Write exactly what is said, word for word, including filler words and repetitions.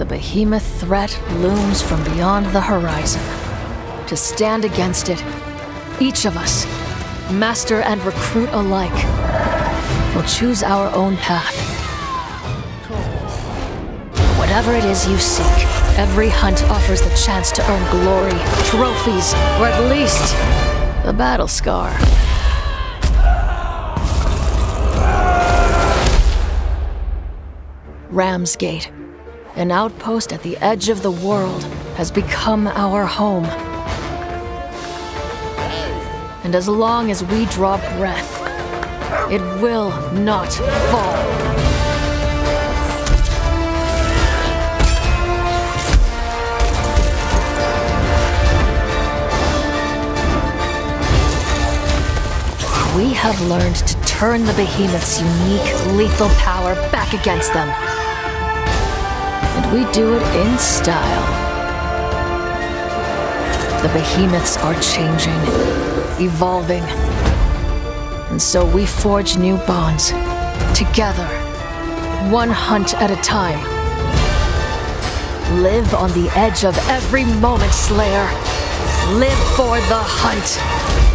The behemoth threat looms from beyond the horizon. To stand against it, each of us, master and recruit alike, will choose our own path. Whatever it is you seek, every hunt offers the chance to earn glory, trophies, or at least a battle scar. Ramsgate, an outpost at the edge of the world, has become our home. And as long as we draw breath, it will not fall. We have learned to turn the behemoth's unique, lethal power back against them. And we do it in style. The behemoths are changing, evolving. And so we forge new bonds, together, one hunt at a time. Live on the edge of every moment, Slayer. Live for the hunt.